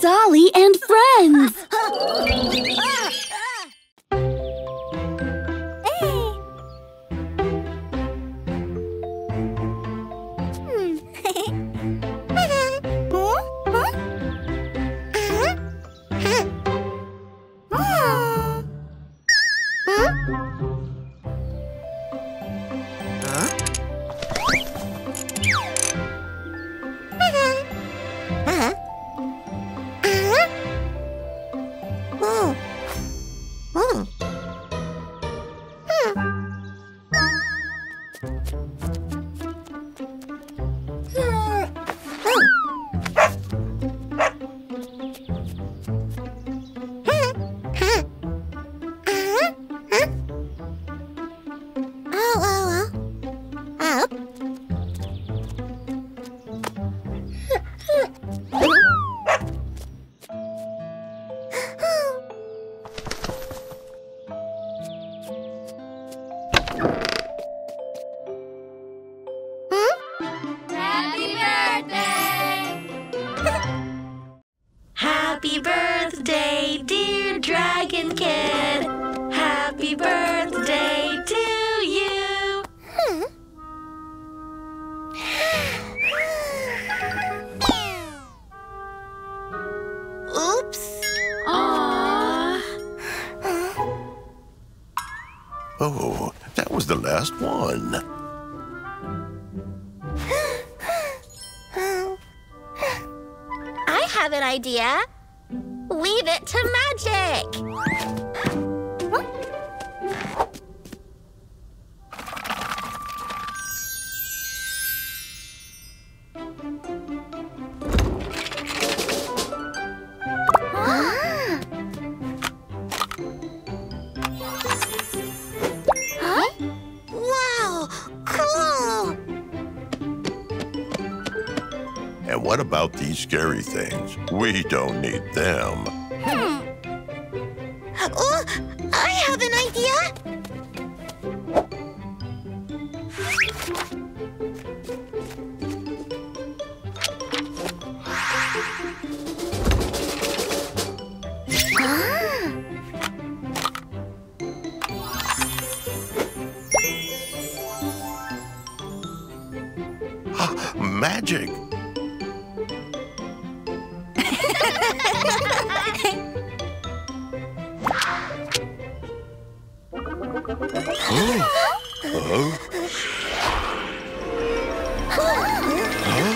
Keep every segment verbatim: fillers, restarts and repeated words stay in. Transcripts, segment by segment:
Dolly and Friends! Oh, that was the last one. I have an idea. Leave it to magic. What about these scary things? We don't need them. Hmm. Oh, I have an idea. Ah. Magic! Oh. Oh. Huh?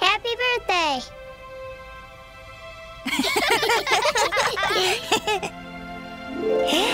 Happy birthday! Huh?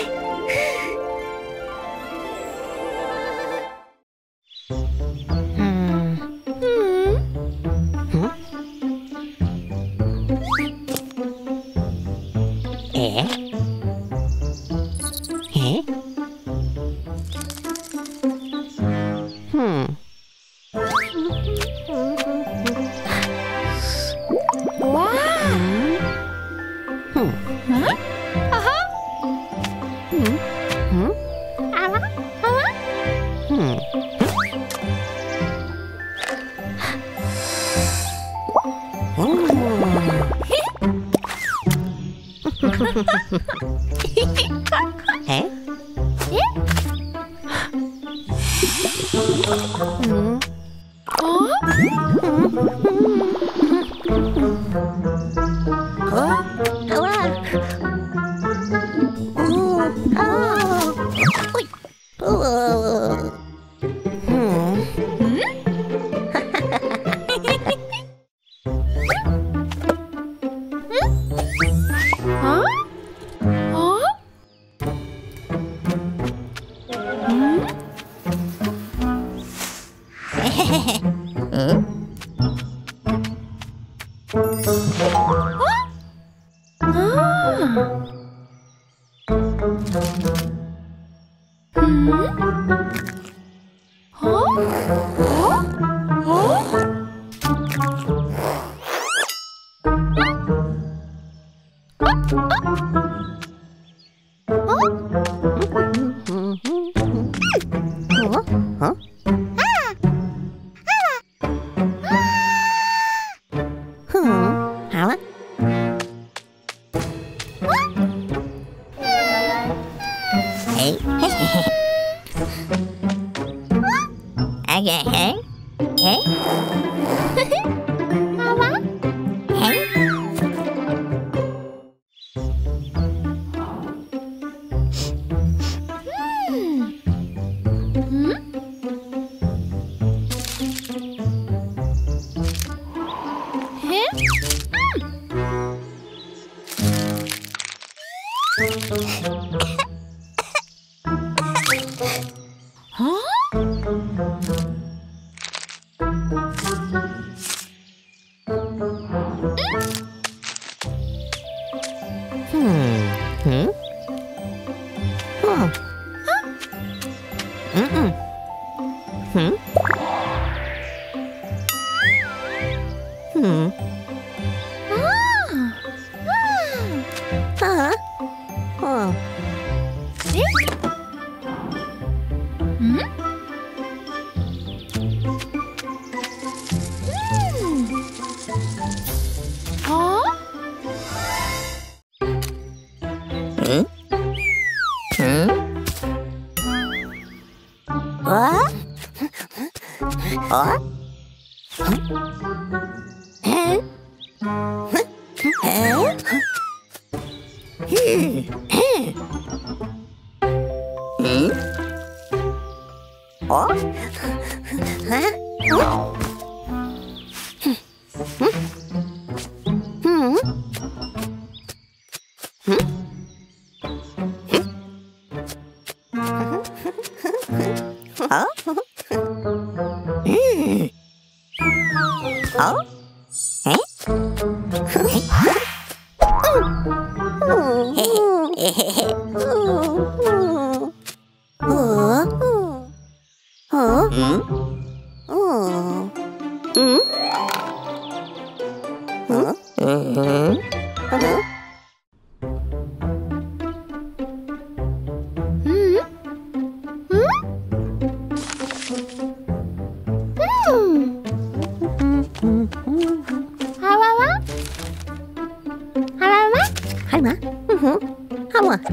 Hey, hey, hey. Mama? Hey. Hmm. Hmm? Huh? Ah. Knock,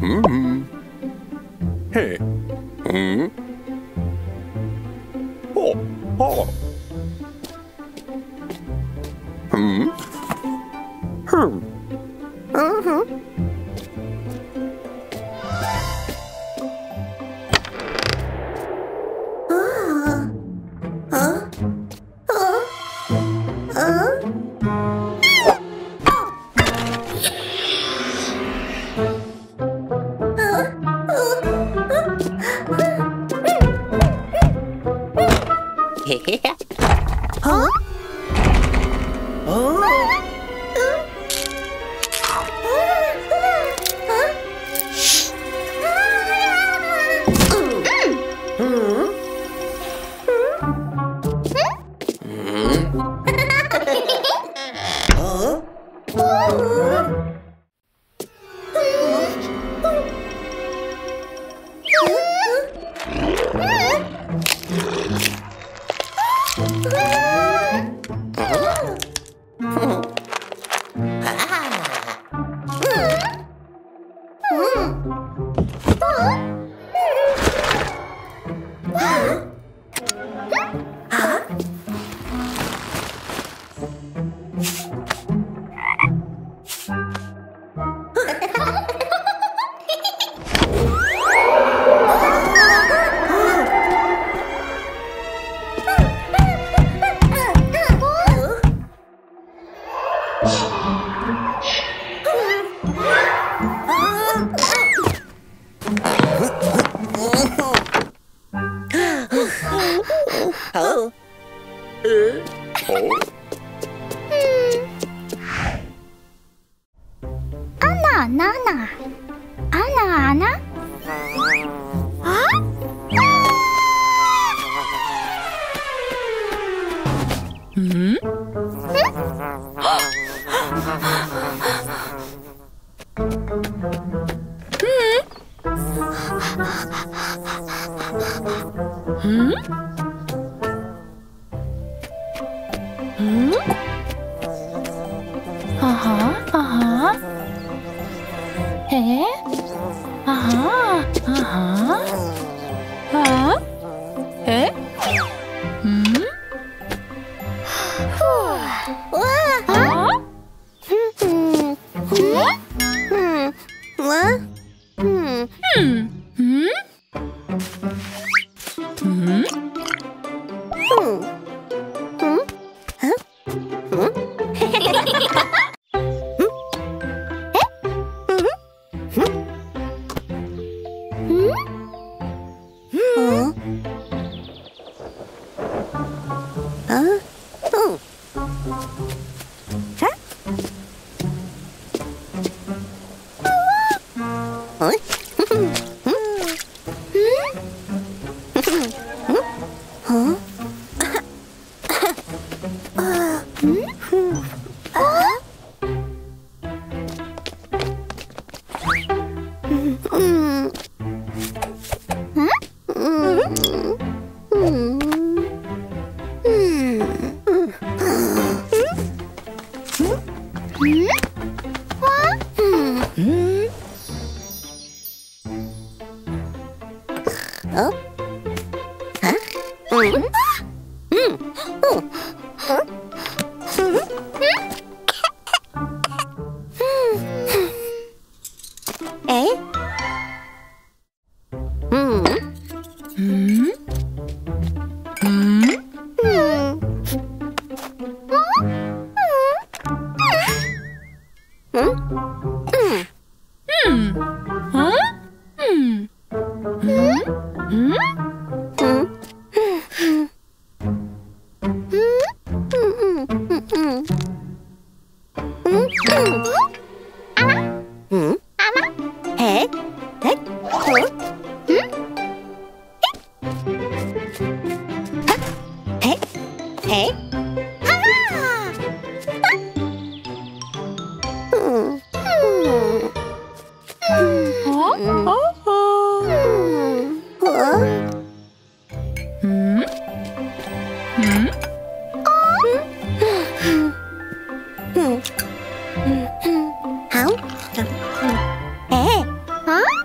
Mm-hmm. Hey. Mm. Oh. Oh. Hmm. Hmm. Uh-huh. How? Eh? Huh?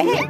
Hmm?